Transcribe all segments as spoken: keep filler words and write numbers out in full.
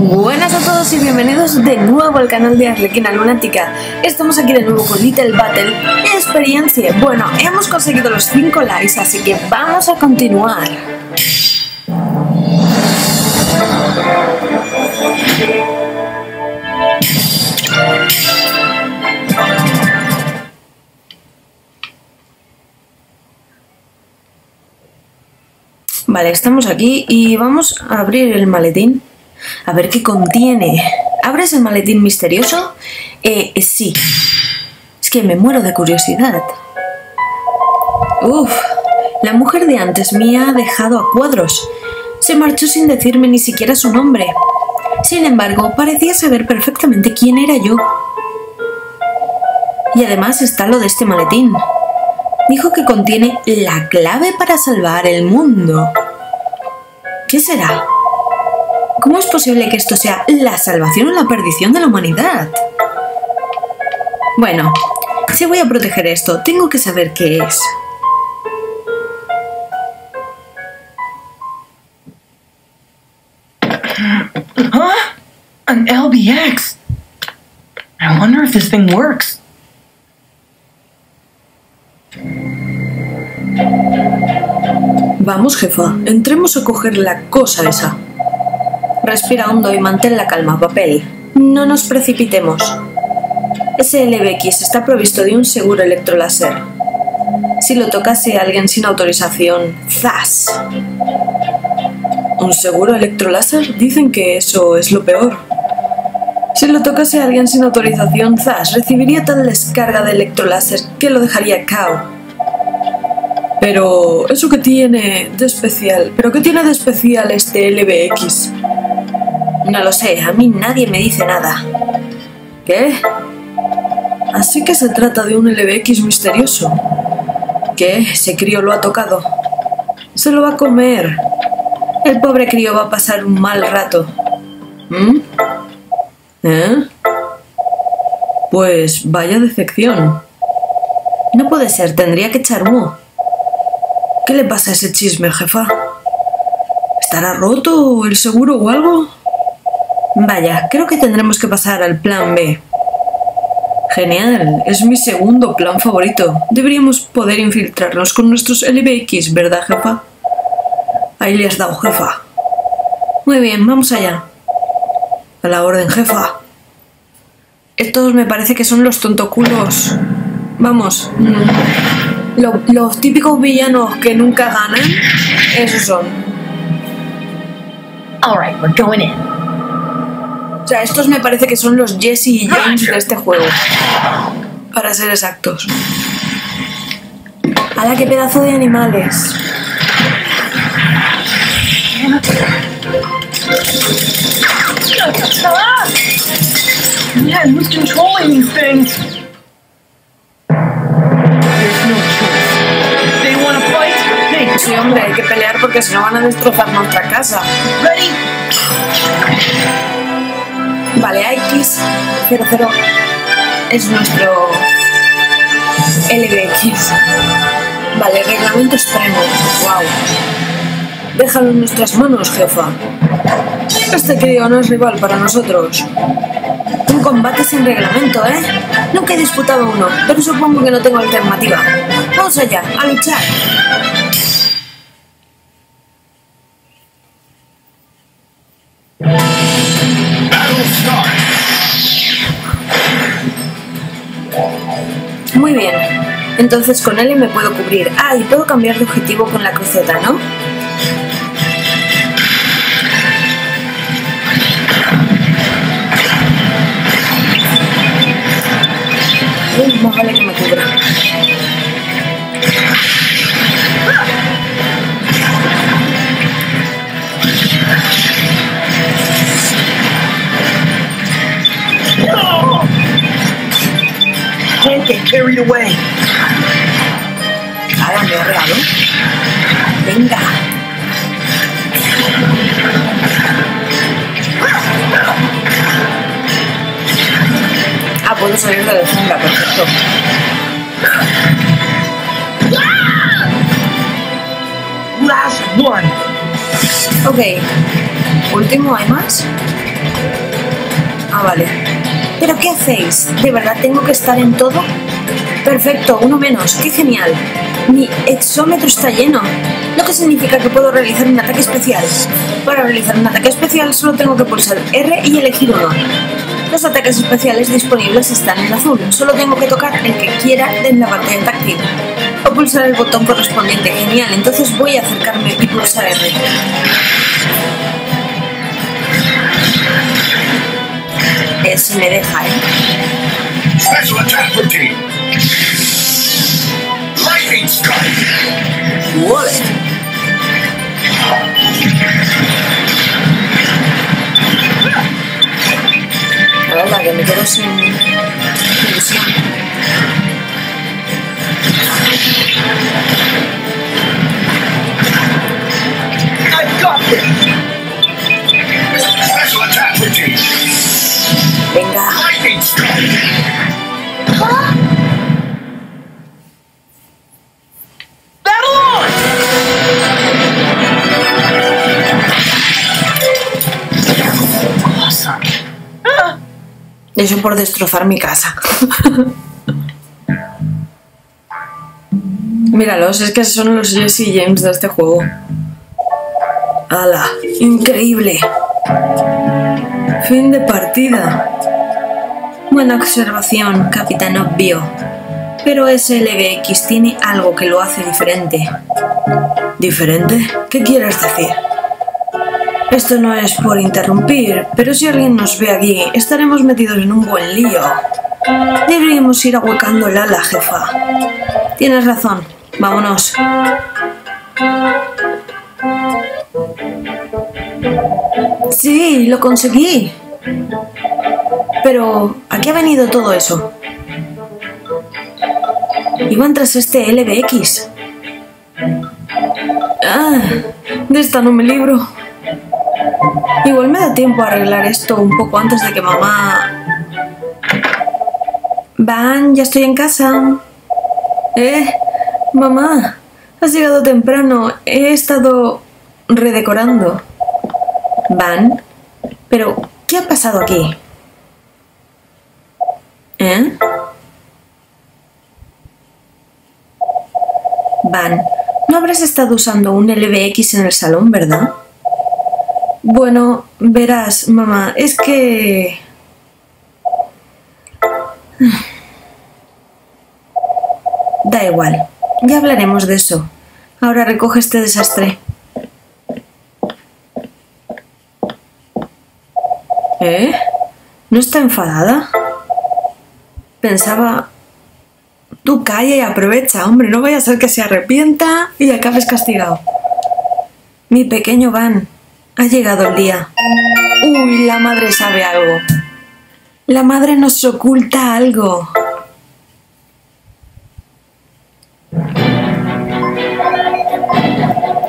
Buenas a todos y bienvenidos de nuevo al canal de Arlequina Lunática. Estamos aquí de nuevo con Little Battle Experience. Bueno, hemos conseguido los cinco likes, así que vamos a continuar. Vale, estamos aquí y vamos a abrir el maletín. A ver qué contiene. ¿Abres el maletín misterioso? Eh, eh, sí. Es que me muero de curiosidad. Uf, la mujer de antes me ha dejado a cuadros. Se marchó sin decirme ni siquiera su nombre. Sin embargo, parecía saber perfectamente quién era yo. Y además está lo de este maletín. Dijo que contiene la clave para salvar el mundo. ¿Qué será? ¿Cómo es posible que esto sea la salvación o la perdición de la humanidad? Bueno, si voy a proteger esto, tengo que saber qué es. Huh? An L B X. I wonder if this thing works. Vamos, jefa, entremos a coger la cosa esa. Respira hondo y mantén la calma, papel. No nos precipitemos. Ese L B X está provisto de un seguro electroláser. Si lo tocase alguien sin autorización, ¡zas! ¿Un seguro electroláser? Dicen que eso es lo peor. Si lo tocase alguien sin autorización, ¡zas! Recibiría tal descarga de electroláser que lo dejaría cao. Pero... ¿eso qué tiene de especial? ¿Pero qué tiene de especial este L B X? No lo sé, a mí nadie me dice nada. ¿Qué? Así que se trata de un L B X misterioso. ¿Qué? Ese crío lo ha tocado. Se lo va a comer. El pobre crío va a pasar un mal rato. ¿Mm? ¿Eh? Pues vaya decepción. No puede ser, tendría que echar humo. ¿Qué le pasa a ese chisme, jefa? ¿Estará roto el seguro o algo? Vaya, creo que tendremos que pasar al plan B. Genial, es mi segundo plan favorito. Deberíamos poder infiltrarnos con nuestros L B X, ¿verdad, jefa? Ahí le has dado, jefa. Muy bien, vamos allá. A la orden, jefa. Estos me parece que son los tontoculos. Vamos. Mmm, lo, los típicos villanos que nunca ganan, esos son. All right, we're going in. O sea, estos me parece que son los Jesse y James de este juego, para ser exactos. ¡Hala, qué pedazo de animales! Sí, hombre, hay que pelear porque si no van a destrozar nuestra casa. Ready. Vale, A X cero cero es nuestro L B X. Vale, reglamento extremo. Wow. Déjalo en nuestras manos, jefa. Este crío no es rival para nosotros. Un combate sin reglamento, ¿eh? Nunca he disputado uno, pero supongo que no tengo alternativa. Vamos allá, a luchar. Muy bien, entonces con L me puedo cubrir. Ah, y puedo cambiar de objetivo con la cruceta, ¿no? Uy, más vale que me cubra. Get carried away. Ahora me he regado. Venga. one. Ok. Último, ¿hay más? Ah, vale. ¿Pero qué hacéis? ¿De verdad tengo que estar en todo? Perfecto, uno menos. ¡Qué genial! Mi exómetro está lleno, lo que significa que puedo realizar un ataque especial. Para realizar un ataque especial solo tengo que pulsar erre y elegir uno. Los ataques especiales disponibles están en azul. Solo tengo que tocar el que quiera en la pantalla táctil o pulsar el botón correspondiente. Genial, entonces voy a acercarme y pulsar erre. Es, me deja, ¿eh? Special attack routine. Lightning strike. What? La verdad que me quedo sin ilusión. I've got this. Special attack routine. Venga. Eso por destrozar mi casa. Míralos, es que son los Jesse James de este juego. ¡Hala! ¡Increíble! Fin de partida. Buena observación, Capitán Obvio. Pero ese ele be equis tiene algo que lo hace diferente. ¿Diferente? ¿Qué quieres decir? Esto no es por interrumpir, pero si alguien nos ve aquí, estaremos metidos en un buen lío. Deberíamos ir ahuecándola a la jefa. Tienes razón. Vámonos. Sí, lo conseguí. Pero, ¿a qué ha venido todo eso? Iban tras este ele be equis. Ah, de esta no me libro. Igual me da tiempo a arreglar esto un poco antes de que mamá... Van, ya estoy en casa. Eh, mamá, has llegado temprano. He estado redecorando. Van, pero ¿qué ha pasado aquí? ¿Eh? Van, no habrás estado usando un ele be equis en el salón, ¿verdad? Bueno, verás, mamá, es que... Da igual, ya hablaremos de eso. Ahora recoge este desastre. ¿Eh? ¿No está enfadada? Pensaba... Tú calla y aprovecha, hombre, no vaya a ser que se arrepienta y acabes castigado. Mi pequeño Van, ha llegado el día. Uy, la madre sabe algo. La madre nos oculta algo.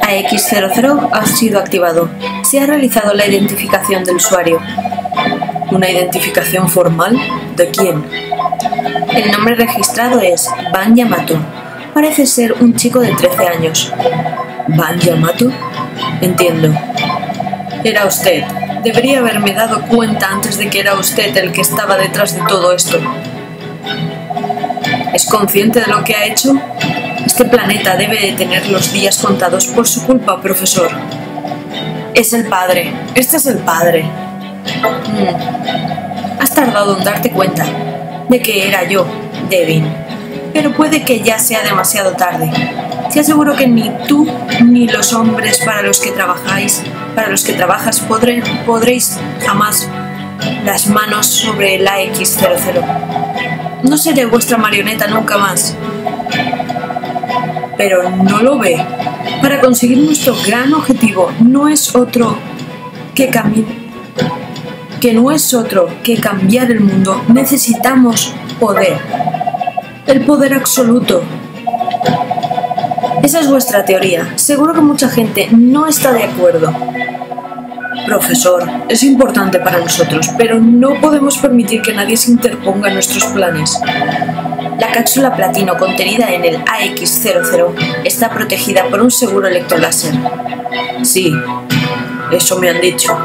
a equis cero cero ha sido activado. Se ha realizado la identificación del usuario. ¿Una identificación formal? ¿De quién? El nombre registrado es Van Yamato. Parece ser un chico de trece años. ¿Van Yamato? Entiendo. Era usted. Debería haberme dado cuenta antes de que era usted el que estaba detrás de todo esto. ¿Es consciente de lo que ha hecho? Este planeta debe de tener los días contados por su culpa, profesor. Es el padre. Este es el padre. Hmm. Has tardado en darte cuenta de que era yo, Devin. Pero puede que ya sea demasiado tarde. Te aseguro que ni tú ni los hombres para los que trabajáis, para los que trabajas, podré, podréis jamás las manos sobre el a equis cero cero. No seré vuestra marioneta nunca más. Pero no lo ve. Para conseguir nuestro gran objetivo, no es otro que caminar. que no es otro que cambiar el mundo, necesitamos poder. El poder absoluto. Esa es vuestra teoría. Seguro que mucha gente no está de acuerdo. Profesor, es importante para nosotros, pero no podemos permitir que nadie se interponga en nuestros planes. La cápsula platino contenida en el A X cero cero está protegida por un seguro electroláser. Sí, eso me han dicho.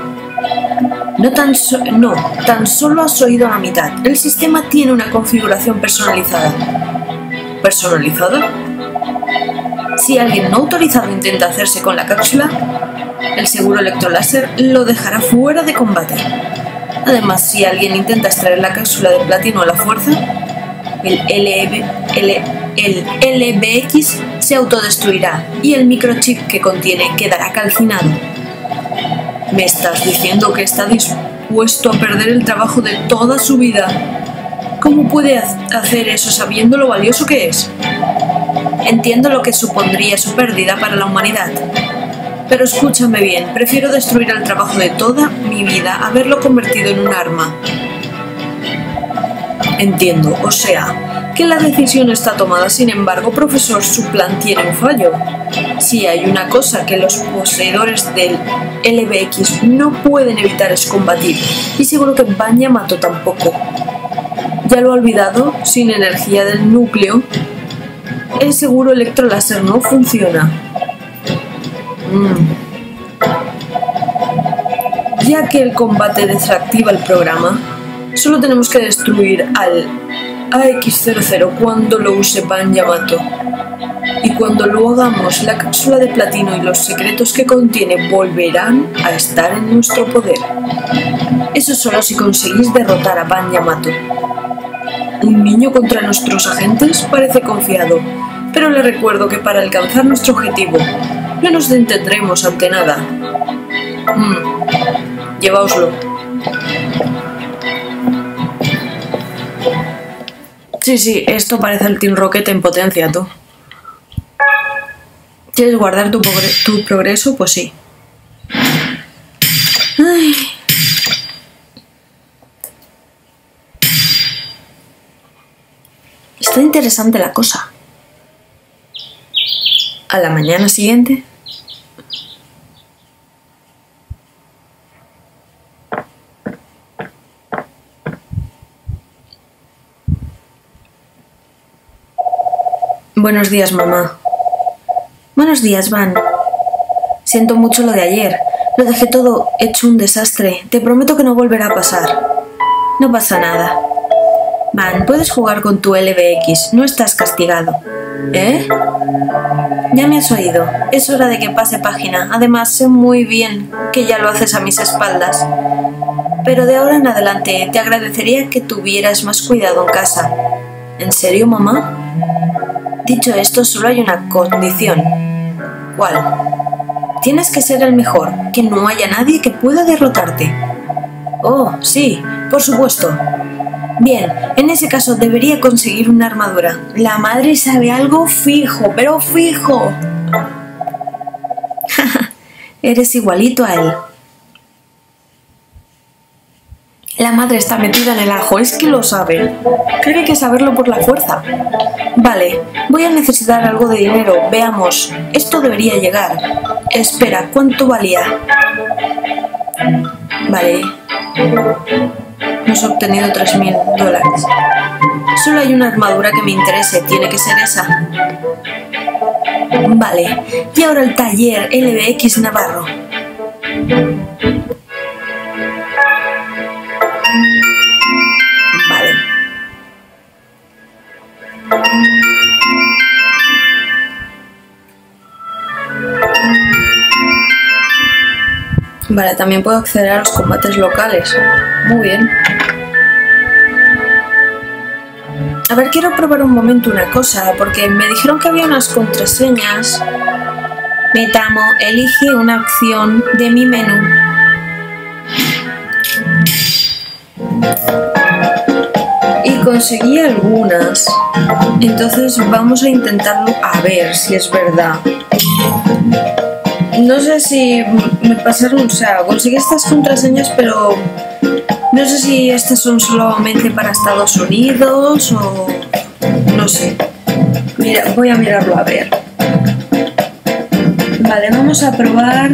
No tan, so no, tan solo has oído la mitad. El sistema tiene una configuración personalizada. ¿Personalizado? Si alguien no autorizado intenta hacerse con la cápsula, el seguro electroláser lo dejará fuera de combate. Además, si alguien intenta extraer la cápsula de platino a la fuerza, el, L B, L, el L B X se autodestruirá y el microchip que contiene quedará calcinado. ¿Me estás diciendo que está dispuesto a perder el trabajo de toda su vida? ¿Cómo puede hacer eso sabiendo lo valioso que es? Entiendo lo que supondría su pérdida para la humanidad. Pero escúchame bien, prefiero destruir el trabajo de toda mi vida a verlo convertido en un arma. Entiendo, o sea, que la decisión está tomada. Sin embargo, profesor, su plan tiene un fallo. Si hay una cosa que los poseedores del L B X no pueden evitar es combatir, y seguro que Van Yamano tampoco. ¿Ya lo ha olvidado? Sin energía del núcleo, el seguro electroláser no funciona. Ya que el combate desactiva el programa, solo tenemos que destruir al A X cero cero cuando lo use Van Yamano. Y cuando lo hagamos, la cápsula de platino y los secretos que contiene volverán a estar en nuestro poder. Eso solo si conseguís derrotar a Van Yamano. Un niño contra nuestros agentes parece confiado, pero le recuerdo que para alcanzar nuestro objetivo no nos detendremos ante nada. Mm. Lleváoslo. Sí, sí, esto parece el Team Rocket en potencia, tú. ¿Quieres guardar tu, tu progreso? Pues sí. Ay. Está interesante la cosa. A la mañana siguiente... Buenos días, mamá. Buenos días, Van. Siento mucho lo de ayer. Lo dejé todo hecho un desastre. Te prometo que no volverá a pasar. No pasa nada. Van, puedes jugar con tu L B X. No estás castigado. ¿Eh? Ya me has oído. Es hora de que pase página. Además, sé muy bien que ya lo haces a mis espaldas. Pero de ahora en adelante te agradecería que tuvieras más cuidado en casa. ¿En serio, mamá? Dicho esto, solo hay una condición. ¿Cuál? Tienes que ser el mejor, que no haya nadie que pueda derrotarte. Oh, sí, por supuesto. Bien, en ese caso debería conseguir una armadura. La madre sabe algo fijo, pero fijo. Eres igualito a él. La madre está metida en el ajo, es que lo sabe. Creo que hay que saberlo por la fuerza. Vale, voy a necesitar algo de dinero, veamos. Esto debería llegar. Espera, ¿cuánto valía? Vale. Hemos obtenido tres mil dólares. Solo hay una armadura que me interese, tiene que ser esa. Vale, y ahora el taller L B X Navarro. Vale, también puedo acceder a los combates locales. Muy bien. A ver, quiero probar un momento una cosa, porque me dijeron que había unas contraseñas. Me tamo, elige una acción de mi menú. Y conseguí algunas. Entonces vamos a intentarlo a ver si es verdad. No sé si me pasaron, o sea, conseguí estas contraseñas, pero no sé si estas son solamente para Estados Unidos o... no sé. Mira, voy a mirarlo a ver. Vale, vamos a probar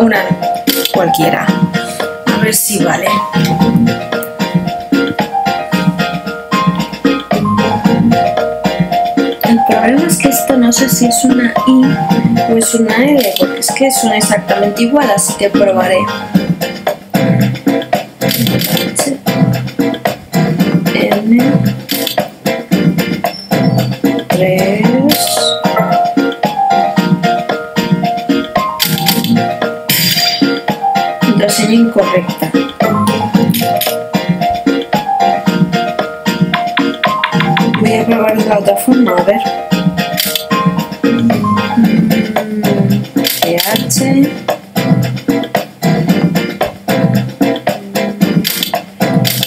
una cualquiera. A ver si vale. sé si es una I o es una L, porque es que son exactamente igual, así que probaré. Contraseña incorrecta. Voy a probar de la otra forma, a ver. H.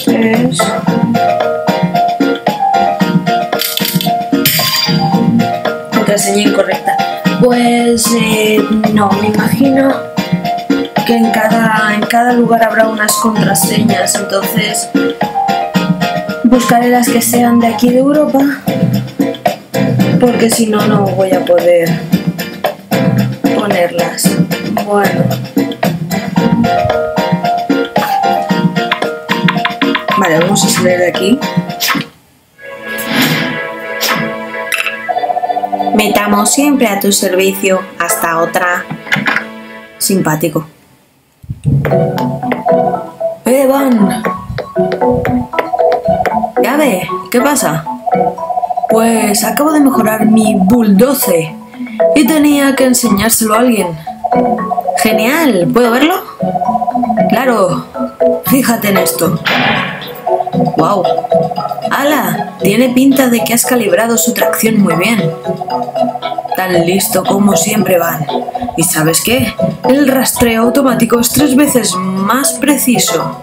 tres. Contraseña incorrecta. Pues eh, no, me imagino que en cada, en cada lugar habrá unas contraseñas, entonces buscaré las que sean de aquí de Europa, porque si no, no voy a poder ponerlas. Bueno, vale, vamos a salir de aquí. Metamos siempre a tu servicio. Hasta otra. Simpático. ¡Eh, Van! Ya ve, ¿qué pasa? Pues acabo de mejorar mi Bull doce y tenía que enseñárselo a alguien. ¡Genial! ¿Puedo verlo? ¡Claro! Fíjate en esto. ¡Wow! ¡Hala! Tiene pinta de que has calibrado su tracción muy bien. Tan listo como siempre, Van. ¿Y sabes qué? El rastreo automático es tres veces más preciso.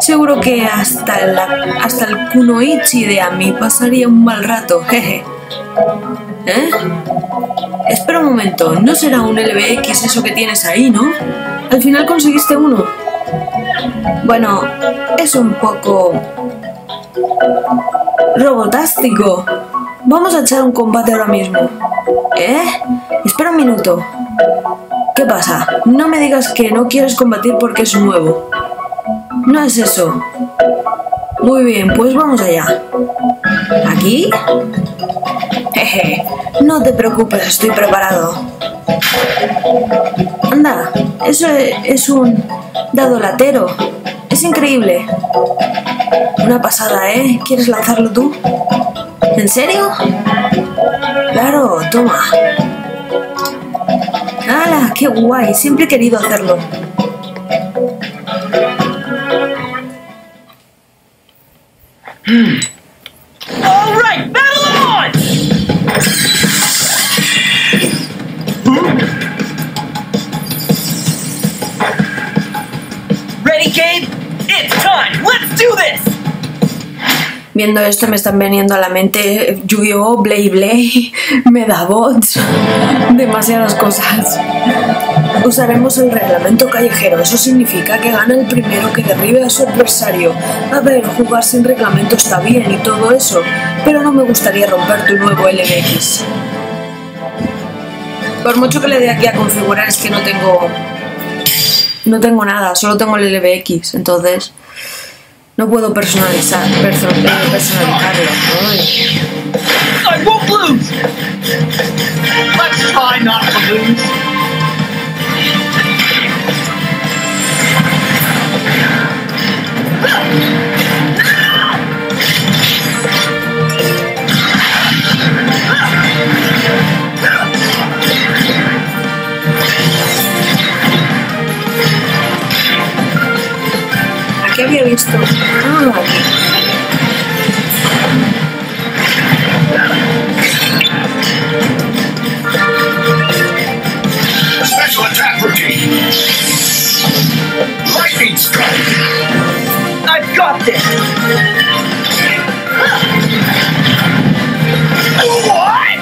Seguro que hasta, la, hasta el Kunoichi de Ami pasaría un mal rato, jeje. ¿Eh? Espera un momento, no será un L B X eso que tienes ahí, ¿no? Al final conseguiste uno. Bueno, es un poco robotástico. Vamos a echar un combate ahora mismo. ¿Eh? Espera un minuto. ¿Qué pasa? No me digas que no quieres combatir porque es nuevo. No es eso. Muy bien, pues vamos allá. ¿Aquí? Jeje, no te preocupes, estoy preparado. Anda, eso es un dado latero. Es increíble. Una pasada, ¿eh? ¿Quieres lanzarlo tú? ¿En serio? Claro, toma. ¡Hala! ¡Qué guay! Siempre he querido hacerlo. All right, battle on. Ready, Gabe? It's time. Let's do this. Viendo esto me están veniendo a la mente Yu-Gi-Oh, Blay Blay, Medabots, demasiadas cosas. Usaremos el reglamento callejero, eso significa que gana el primero que derribe a su adversario. A ver, jugar sin reglamento está bien y todo eso, pero no me gustaría romper tu nuevo L B X. Por mucho que le dé aquí a configurar, es que no tengo, no tengo nada, solo tengo el L B X, entonces no puedo personalizar, perso personalizarlo. I won't lose. Let's try not to lose. ¿Qué había visto? Ah, Special attack routine. Lightning strike. I've got this. What?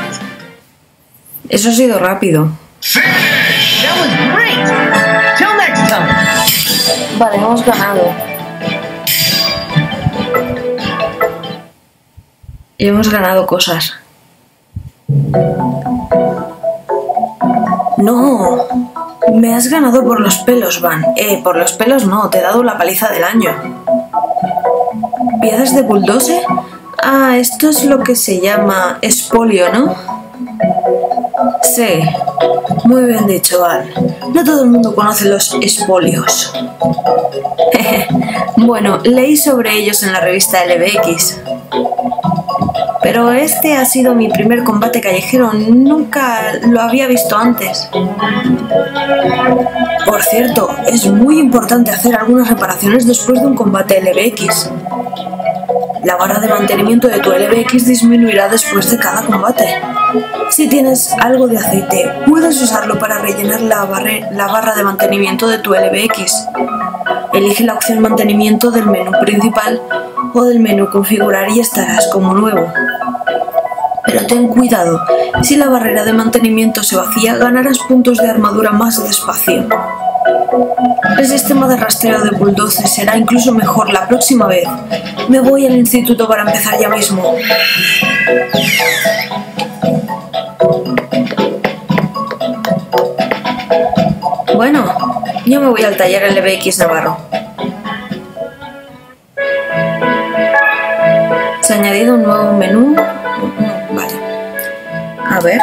Eso ha sido rápido. Finish. That was great. Till next time. Vale, hemos ganado. Y hemos ganado cosas. ¡No! Me has ganado por los pelos, Van. Eh, por los pelos no, te he dado la paliza del año. ¿Piedras de Bulldoze? Ah, esto es lo que se llama espolio, ¿no? Sí, muy bien dicho, Val. No todo el mundo conoce los espolios. Bueno, leí sobre ellos en la revista L B X. Pero este ha sido mi primer combate callejero. Nunca lo había visto antes. Por cierto, es muy importante hacer algunas reparaciones después de un combate L B X. La barra de mantenimiento de tu L B X disminuirá después de cada combate. Si tienes algo de aceite, puedes usarlo para rellenar la, la barra de mantenimiento de tu L B X. Elige la opción mantenimiento del menú principal o del menú configurar y estarás como nuevo. Pero ten cuidado, si la barrera de mantenimiento se vacía, ganarás puntos de armadura más despacio. El sistema de rastreo de Bull doce será incluso mejor la próxima vez. Me voy al instituto para empezar ya mismo. Bueno, yo me voy al taller L B X Navarro. Se ha añadido un nuevo menú. Vale. A ver.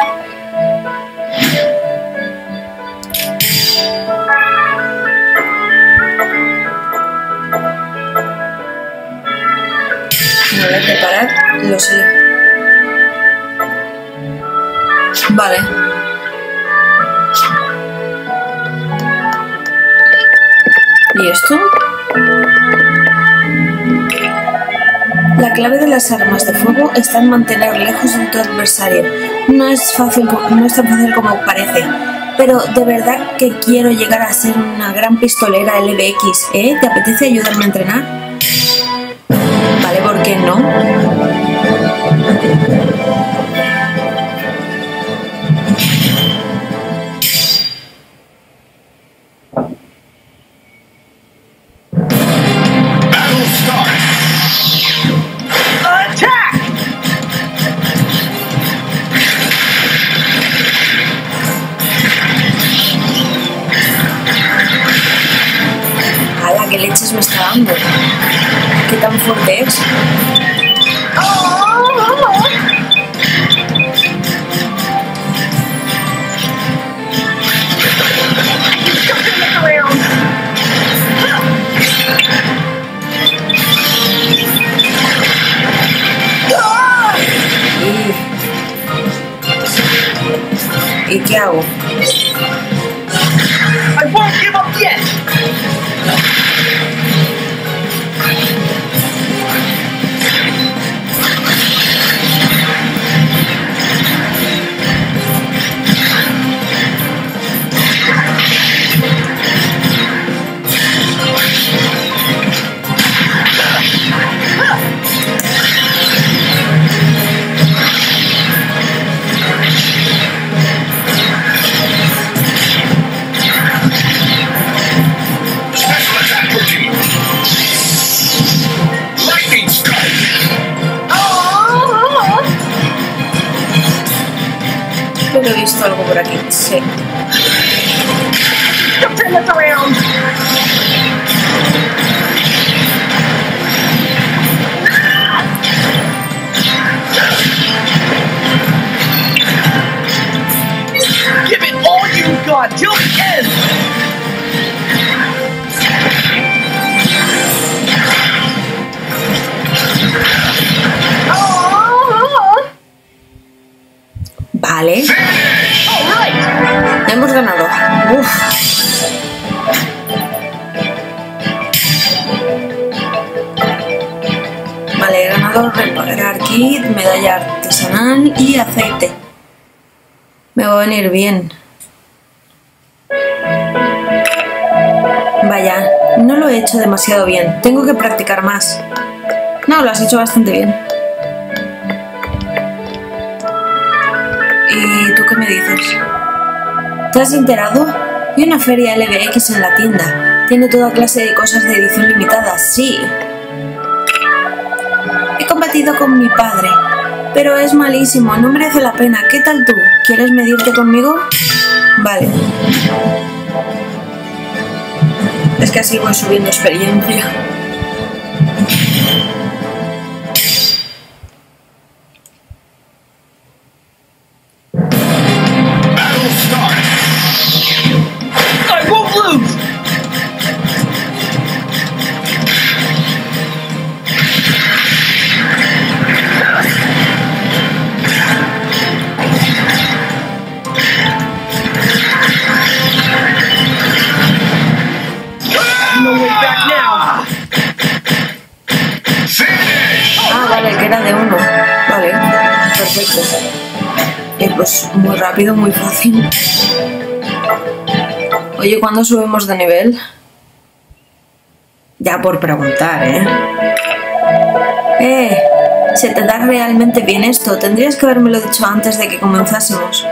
Vale, preparad los... Vale. ¿Y esto? La clave de las armas de fuego está en mantener lejos de tu adversario. No es fácil, no es tan fácil como parece, pero de verdad que quiero llegar a ser una gran pistolera L B X, ¿eh? ¿Te apetece ayudarme a entrenar? Vale, ¿por qué no? Me está dando. ¿Qué tan fuerte es? ¿Y, ¿Y qué hago? He visto algo por aquí, sí. Give it all you've got till the end. Vale. Hemos ganado. Uf. Vale, he ganado reparar kit, medalla artesanal y aceite. Me va a venir bien. Vaya, no lo he hecho demasiado bien. Tengo que practicar más. No, lo has hecho bastante bien. ¿Y tú qué me dices? ¿Te has enterado? Hay una feria L B X en la tienda. Tiene toda clase de cosas de edición limitada, sí. He combatido con mi padre, pero es malísimo, no merece la pena. ¿Qué tal tú? ¿Quieres medirte conmigo? Vale. Es que así voy subiendo experiencia. matarlos muy rápido, muy fácil. Oye, ¿cuándo subimos de nivel? Ya por preguntar, ¿eh? ¡Eh! ¿Se te da realmente bien esto? Tendrías que habérmelo dicho antes de que comenzásemos.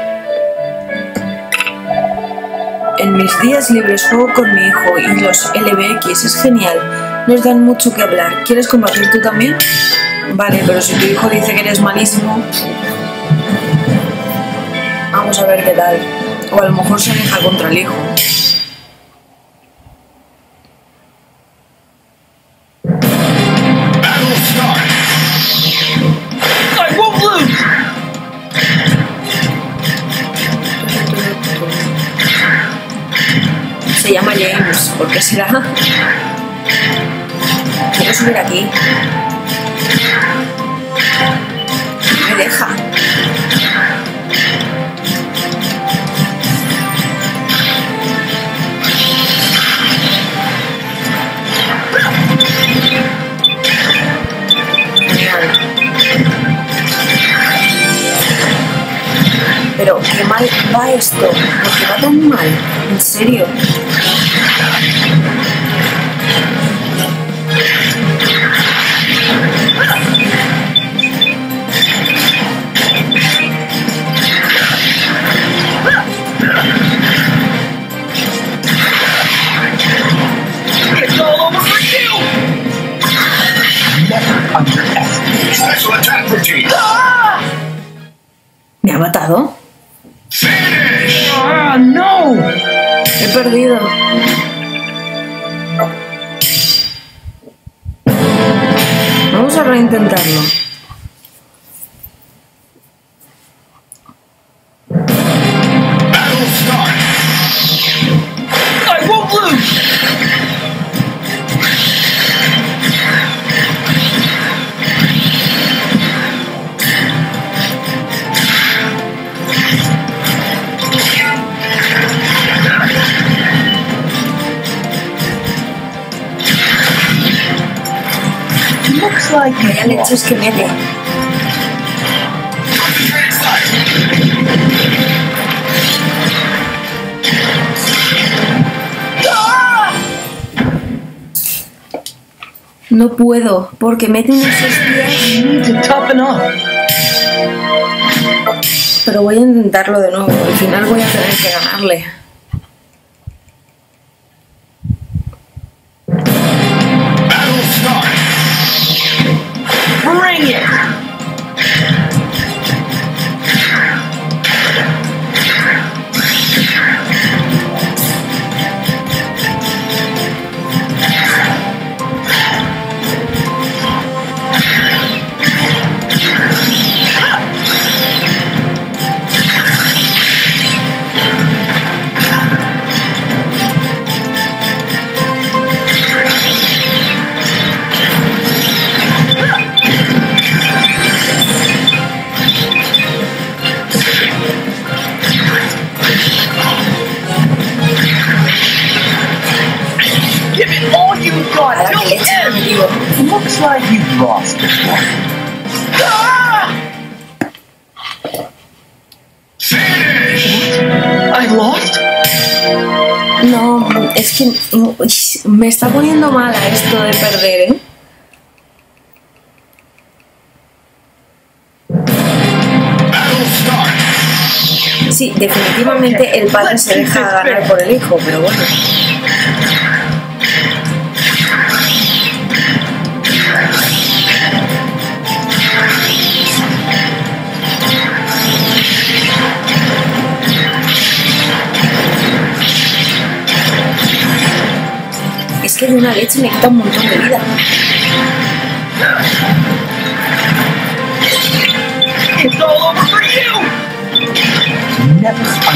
En mis días libres juego con mi hijo y los L B X, es genial. Nos dan mucho que hablar. ¿Quieres combatir tú también? Vale, pero si tu hijo dice que eres malísimo... Vamos a ver qué tal. O a lo mejor se aleja contra el hijo. Se llama James, ¿por qué será? Quiero subir aquí. No me deja. Pero qué mal va esto, porque va tan mal, en serio. ¿Me ha matado? ¡Ah, no! He perdido. Vamos a reintentarlo. Vaya lechos que me dé. No puedo, porque mete unos hostias. Pero voy a intentarlo de nuevo. Al final voy a tener que ganarle. No, es que me está poniendo mala esto de perder, ¿eh? Sí, definitivamente el padre se deja ganar por el hijo, pero bueno. Es que de una leche me quita un montón de vida.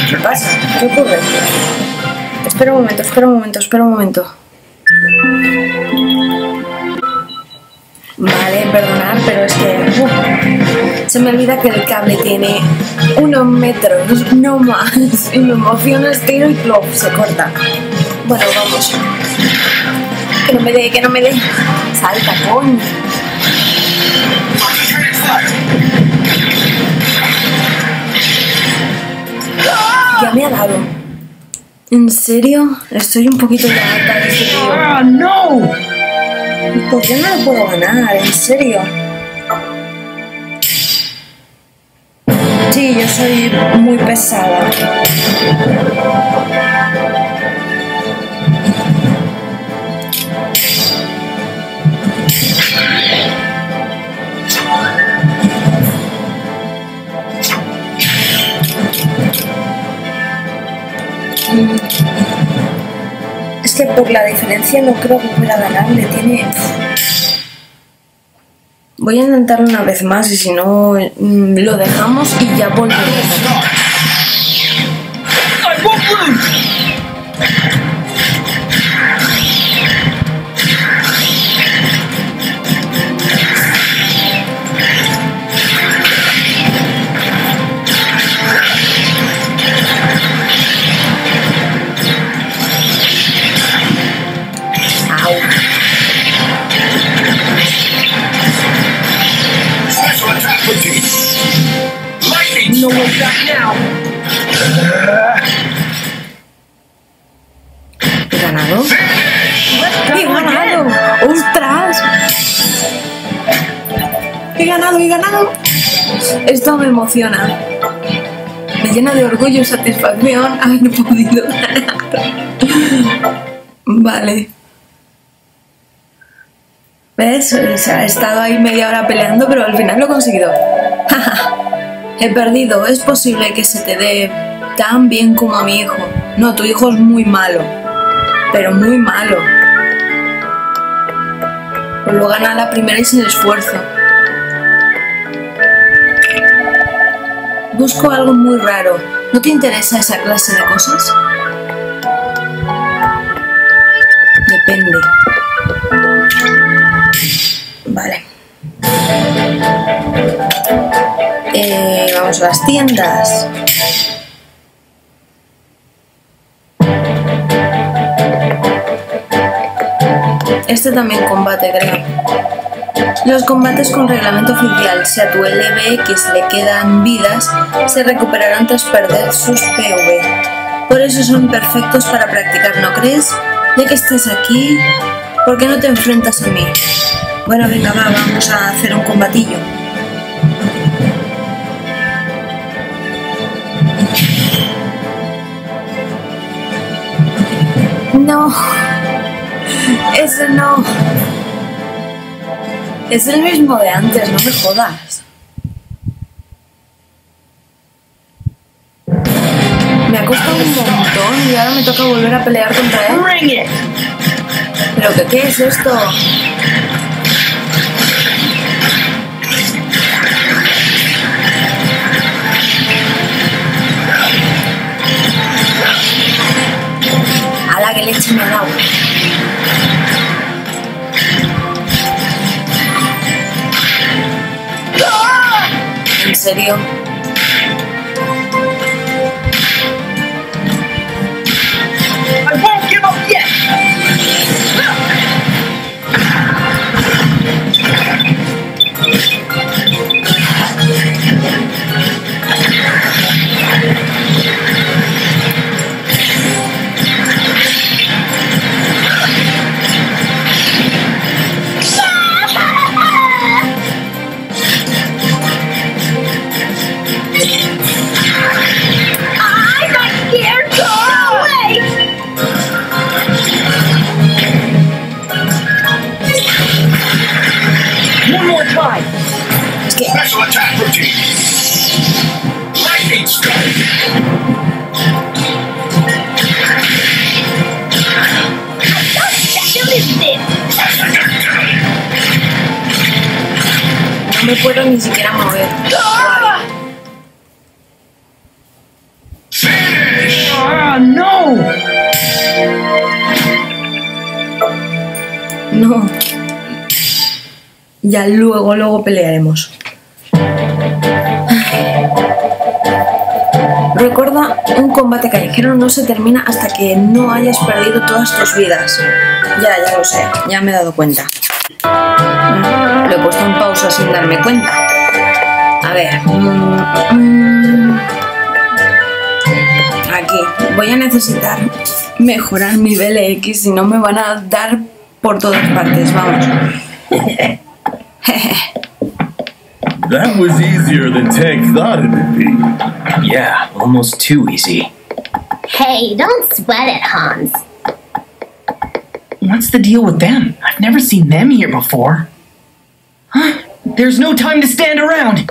¿Qué pasa? ¿Qué ocurre? Espera un momento, espera un momento, espera un momento. Vale, perdonad, pero es que... Uh, se me olvida que el cable tiene unos metros, no más. Y me emociona, estiro y plop, se corta. Bueno, vamos. Que no me dé, que no me dé. Salta, coño. Ya me ha dado. ¿En serio? Estoy un poquito ya harta de este juego. ¡Ah, no! ¿Por qué no lo puedo ganar? ¿En serio? Sí, yo soy muy pesada. Es que por la diferencia no creo que pueda ganarle, tiene... Voy a intentarlo una vez más y si no lo dejamos y ya volveremos. No voy a... ¿He ganado? ¡He ganado! ¡Ostras! ¡He ganado! ¡He ganado! Esto me emociona. Me llena de orgullo y satisfacción haber podido ganar. Vale. ¿Ves? O sea, he estado ahí media hora peleando, pero al final lo he conseguido. He perdido, es posible que se te dé tan bien como a mi hijo. No, tu hijo es muy malo, pero muy malo. Pues lo gana la primera y sin esfuerzo. Busco algo muy raro. ¿No te interesa esa clase de cosas? Depende. Vale. Eh, vamos a las tiendas. Este también combate, creo. Los combates con reglamento oficial, si a tu L B X le quedan vidas, se recuperarán tras perder sus P V. Por eso son perfectos para practicar, ¿no crees? Ya que estás aquí, ¿por qué no te enfrentas a mí? Bueno, venga, va, vamos a hacer un combatillo. No, ese no. Es el mismo de antes, no me jodas. Me ha costado un montón y ahora me toca volver a pelear contra él. ¿Pero que qué es esto? Que leche me ha dado. ¿En serio? I won't give up yet. No puedo ni siquiera mover. ¡Ah, no! No. Ya luego, luego pelearemos. Recuerda, un combate callejero no se termina hasta que no hayas perdido todas tus vidas. Ya, ya lo sé, ya me he dado cuenta. Lo he puesto en pausa sin darme cuenta. A ver. Mm, mm. A aquí. Voy a necesitar mejorar mi B L X, si no me van a dar por todas partes. Vamos. That was easier than Tank thought it would be. Yeah, almost too easy. Hey, don't sweat it, Hans. What's the deal with them? I've never seen them here before. Huh? There's no time to stand around.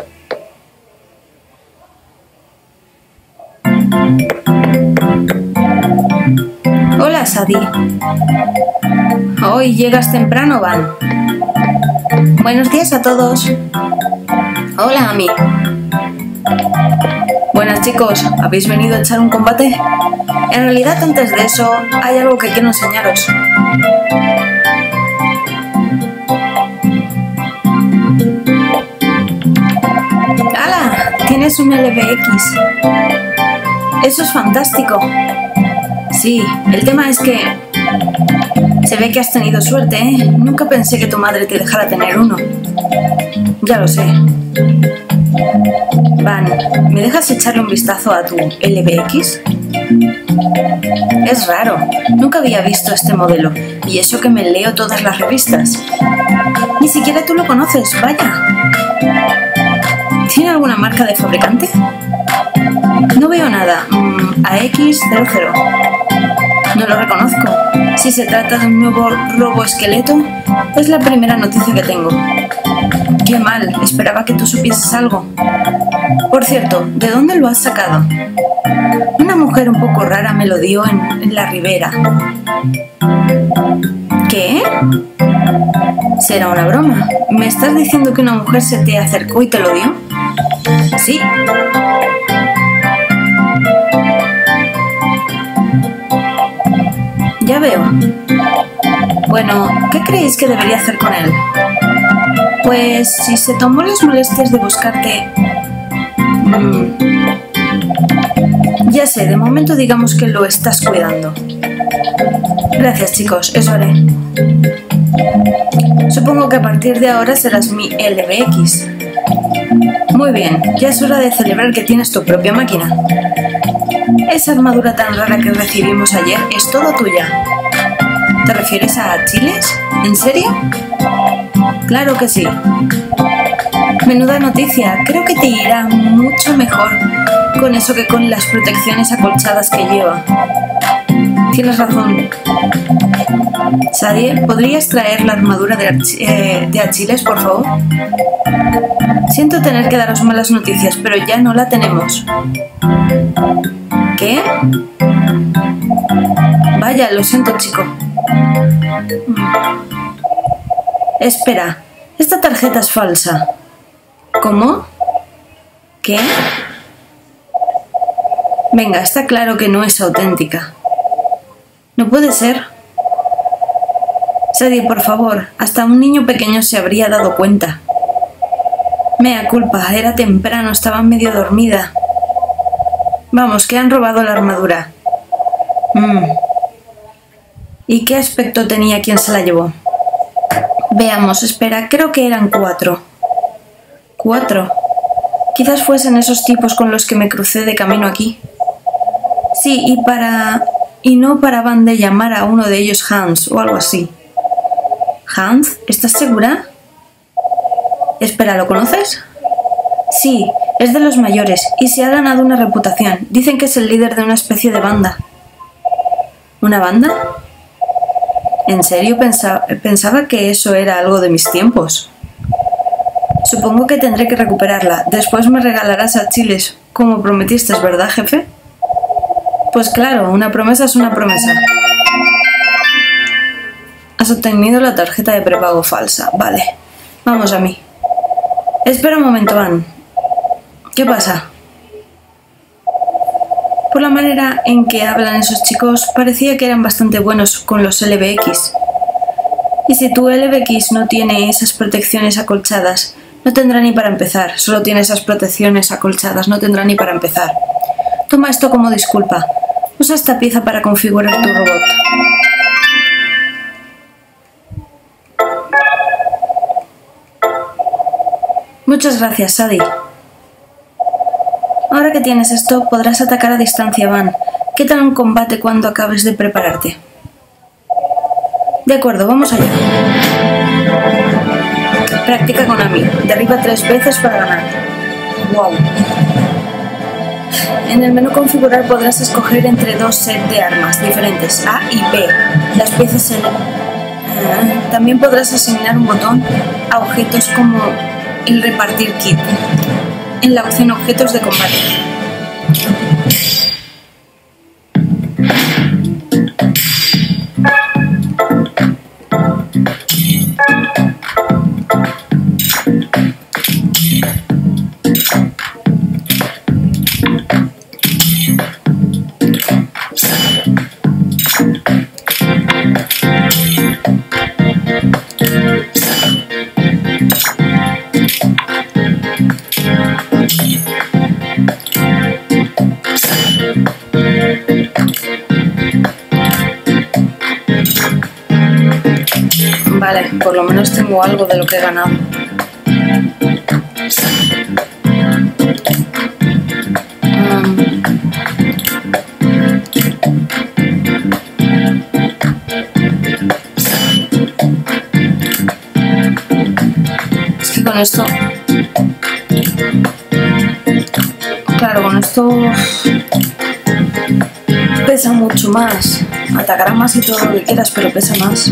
Hola, Sadie. Hoy llegas temprano, Van. Buenos días a todos. Hola, Ami. Buenas, chicos. ¿Habéis venido a echar un combate? En realidad, antes de eso, hay algo que quiero enseñaros. ¡Hala! Tienes un L B X. Eso es fantástico. Sí, el tema es que se ve que has tenido suerte, ¿eh? Nunca pensé que tu madre te dejara tener uno. Ya lo sé. Van, ¿me dejas echarle un vistazo a tu L B X? Es raro, nunca había visto este modelo, y eso que me leo todas las revistas. Ni siquiera tú lo conoces, vaya. ¿Tiene alguna marca de fabricante? No veo nada. Mm, A X cero cero. No lo reconozco. Si se trata de un nuevo robo esqueleto, es la primera noticia que tengo. Qué mal, esperaba que tú supieses algo. Por cierto, ¿de dónde lo has sacado? Una mujer un poco rara me lo dio en, en la ribera. ¿Qué? Será una broma. ¿Me estás diciendo que una mujer se te acercó y te lo dio? Sí. Ya veo. Bueno, ¿qué creéis que debería hacer con él? Pues si se tomó las molestias de buscarte... Mm. Ya sé, de momento digamos que lo estás cuidando. Gracias, chicos, eso haré. Supongo que a partir de ahora serás mi L B X. Muy bien, ya es hora de celebrar que tienes tu propia máquina. Esa armadura tan rara que recibimos ayer es todo tuya. ¿Te refieres a Achiles? ¿En serio? Claro que sí. Menuda noticia, creo que te irá mucho mejor con eso que con las protecciones acolchadas que lleva. Tienes razón. Sadie, ¿podrías traer la armadura de, Ach eh, de Achiles, por favor? Siento tener que daros malas noticias, pero ya no la tenemos. ¿Qué? Vaya, lo siento, chico. Espera, esta tarjeta es falsa. ¿Cómo? ¿Qué? Venga, está claro que no es auténtica. No puede ser. Sadie, por favor, hasta un niño pequeño se habría dado cuenta. Mea culpa, era temprano, estaba medio dormida. Vamos, que han robado la armadura. Mm. ¿Y qué aspecto tenía quien se la llevó? Veamos, espera, creo que eran cuatro. ¿Cuatro? Quizás fuesen esos tipos con los que me crucé de camino aquí. Sí, y para... y no paraban de llamar a uno de ellos Hans o algo así. ¿Hans? ¿Estás segura? Espera, ¿lo conoces? Sí, es de los mayores y se ha ganado una reputación. Dicen que es el líder de una especie de banda. ¿Una banda? ¿En serio? Pensaba, pensaba que eso era algo de mis tiempos. Supongo que tendré que recuperarla. Después me regalarás a Achiles, como prometiste, ¿verdad, jefe? Pues claro, una promesa es una promesa. Has obtenido la tarjeta de prepago falsa. Vale, vamos a mí. Espera un momento, Van. ¿Qué pasa? Por la manera en que hablan esos chicos, parecía que eran bastante buenos con los L B X. Y si tu L B X no tiene esas protecciones acolchadas, no tendrá ni para empezar. Solo tiene esas protecciones acolchadas, no tendrá ni para empezar. Toma esto como disculpa. Usa esta pieza para configurar tu robot. Muchas gracias, Sadie. Ahora que tienes esto, podrás atacar a distancia, Van. ¿Qué tal un combate cuando acabes de prepararte? De acuerdo, vamos allá. Practica con Ami. Derriba tres veces para ganar. Wow. En el menú configurar podrás escoger entre dos sets de armas diferentes, A y B. Las piezas en... Uh, también podrás asignar un botón a objetos como el repartir kit, en la opción objetos de combate. Vale, por lo menos tengo algo de lo que he ganado. Es que con esto... Claro, con esto... Pesa mucho más. Atacará más y todo lo que quieras, pero pesa más.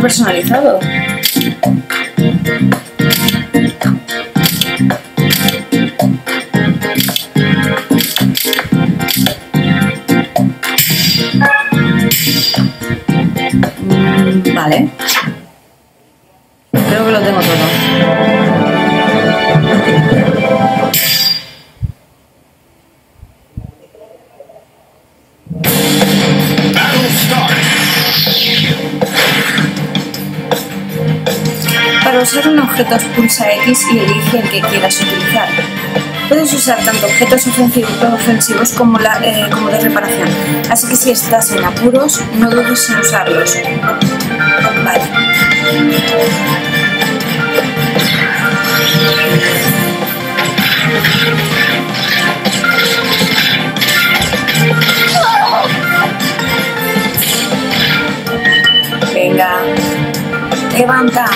Personalizado. Mm, vale. Creo que lo tengo todo. Usar un objeto pulsa X y elige el que quieras utilizar. Puedes usar tanto objetos ofensivos como, la, eh, como de reparación, así que si estás en apuros, no dudes en usarlos. Vale. Venga, levanta.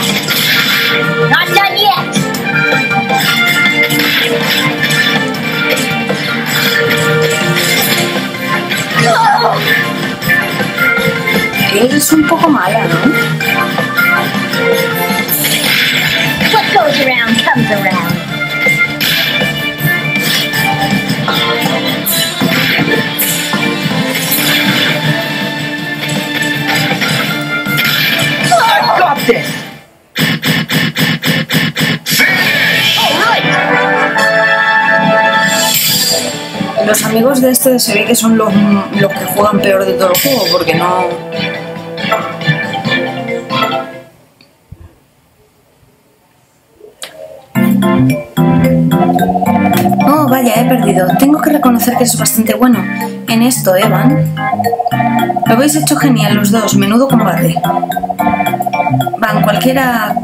Not done yet. Eres un poco mala, ¿no? What goes around comes around. I got this. Los amigos de este se ve que son los, los que juegan peor de todo el juego, porque no... Oh, No, vaya, he perdido. Tengo que reconocer que es bastante bueno en esto, ¿eh, Van? Lo habéis hecho genial los dos. Menudo combate. Van, cualquiera...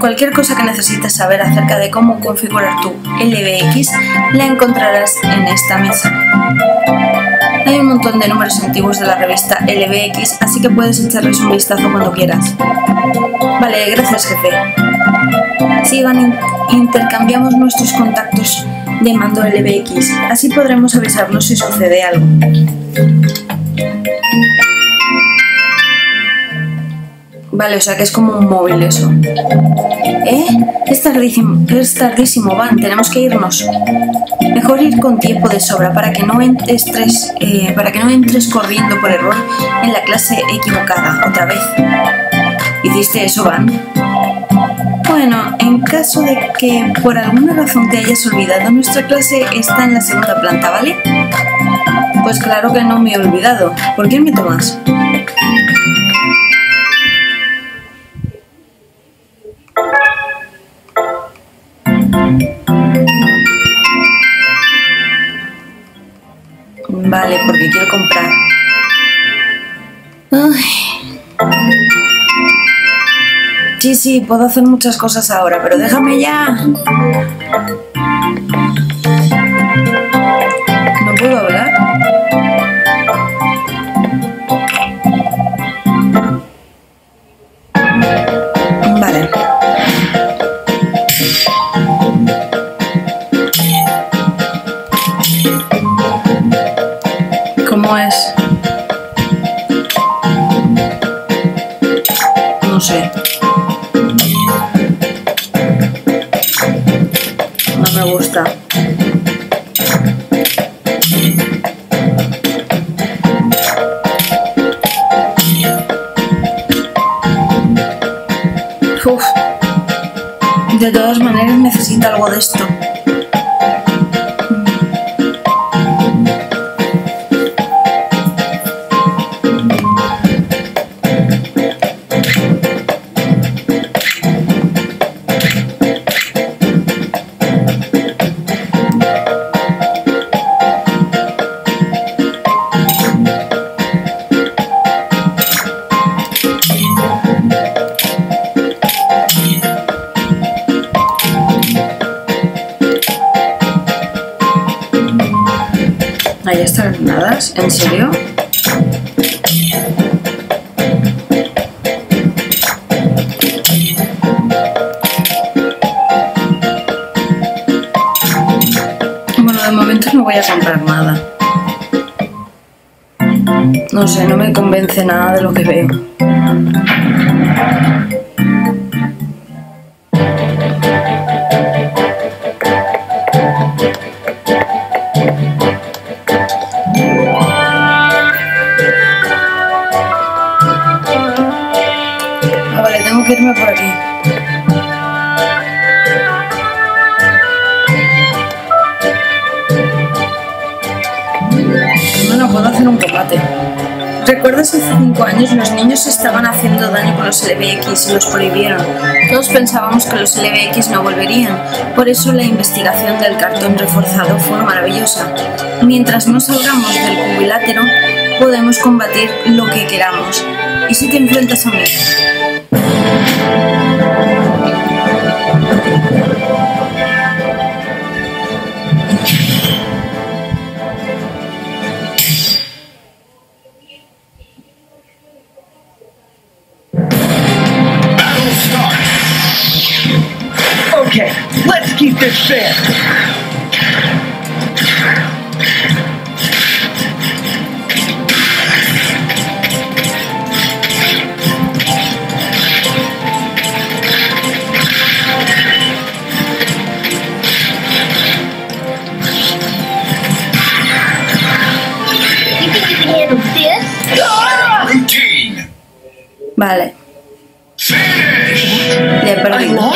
Cualquier cosa que necesites saber acerca de cómo configurar tu L B X la encontrarás en esta mesa. Hay un montón de números antiguos de la revista L B X, así que puedes echarles un vistazo cuando quieras. Vale, gracias, jefe. Sí, Van, intercambiamos nuestros contactos de mando L B X, así podremos avisarnos si sucede algo. Vale, o sea que es como un móvil eso. ¿Eh? Es tardísimo, es tardísimo, Van, tenemos que irnos. Mejor ir con tiempo de sobra para que no entres, eh, para que no entres corriendo por error en la clase equivocada otra vez. ¿Hiciste eso, Van? Bueno, en caso de que por alguna razón te hayas olvidado, nuestra clase está en la segunda planta, ¿vale? Pues claro que no me he olvidado. ¿Por quién me tomas? Vale, porque quiero comprar. Ay. Sí, sí, puedo hacer muchas cosas ahora, pero déjame ya. ¿No puedo hablar? Vale. ¿Cómo es? No sé. No me gusta. Uf. De todas maneras necesito algo de esto. ¿Hay estas granadas? ¿En serio? Bueno, de momento no voy a comprar nada. No sé, no me convence nada de lo que veo. Irme por aquí. Bueno, puedo hacer un combate. ¿Recuerdas hace cinco años los niños estaban haciendo daño con los L B X y los prohibieron? Todos pensábamos que los L B X no volverían, por eso la investigación del cartón reforzado fue maravillosa. Mientras no salgamos del cubilátero, podemos combatir lo que queramos. ¿Y si te enfrentas a mí? Okay, let's keep this fair. Vale. Ya he perdido.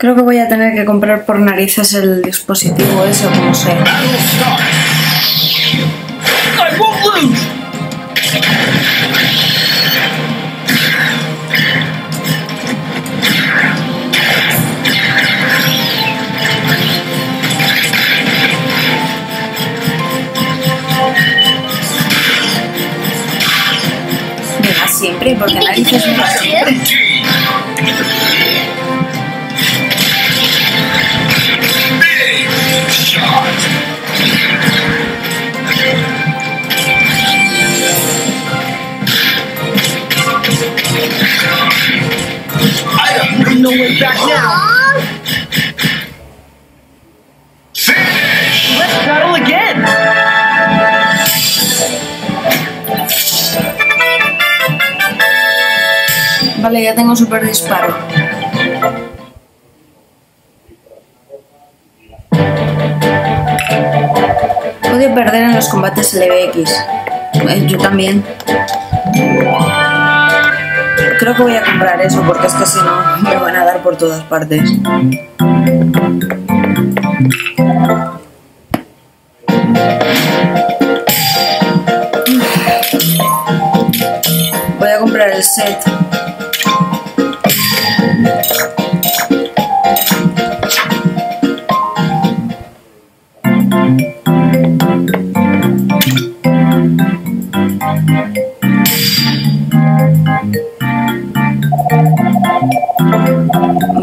Creo que voy a tener que comprar por narices el dispositivo ese o como sea. Me va siempre, porque narices me va siempre. No way back now. Finish. Let's battle again. Vale, ya tengo super disparo. Odio perder en los combates L B X. Eh, yo también. Creo que voy a comprar eso porque es que si no me van a dar por todas partes. Voy a comprar el set.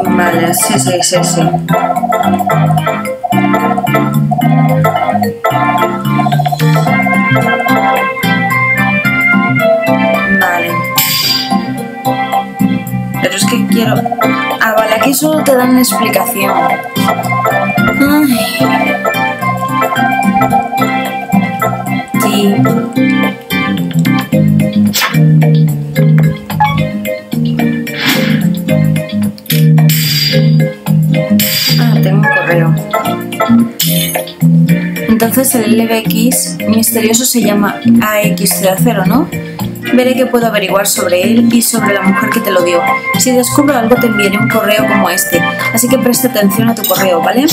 Vale, sí, sí, sí, sí. Vale. Pero es que quiero... Ah, vale, aquí solo te dan la explicación. Ay. Sí. Entonces el L B X misterioso se llama A X cero, ¿no? Veré qué puedo averiguar sobre él y sobre la mujer que te lo dio. Si descubro algo te enviaré un correo como este, así que presta atención a tu correo, ¿vale?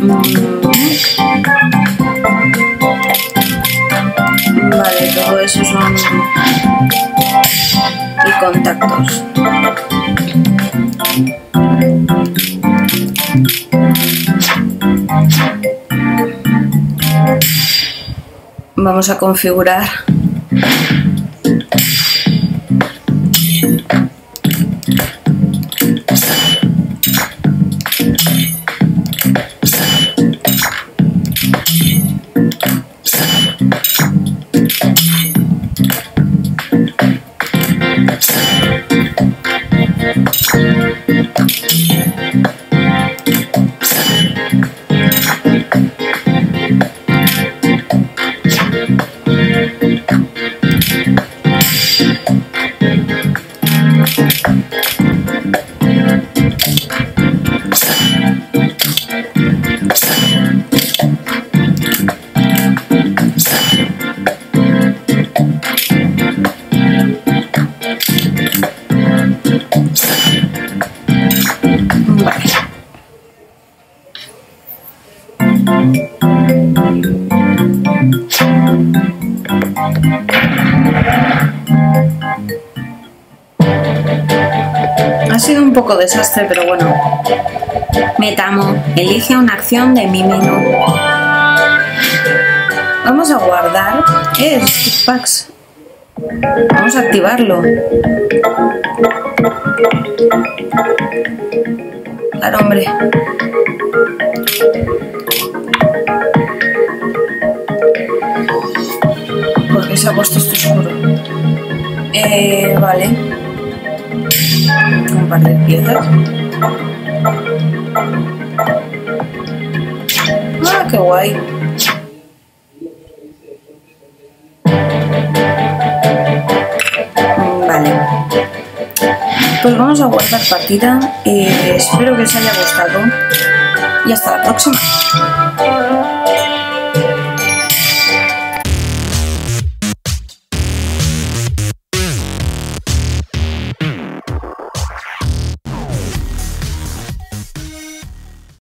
Mm. Vale, todo eso son... y contactos. Vamos a configurar. Ha sido un poco desastre, pero bueno. Me tamo. Elige una acción de mi menú. Vamos a guardar. Eh, packs. Vamos a activarlo. Claro, hombre. ¿Por qué se ha puesto esto oscuro? Eh, vale. Un par de piezas. Ah, qué guay. Vale. Pues vamos a guardar partida. Eh, espero que os haya gustado. Y hasta la próxima.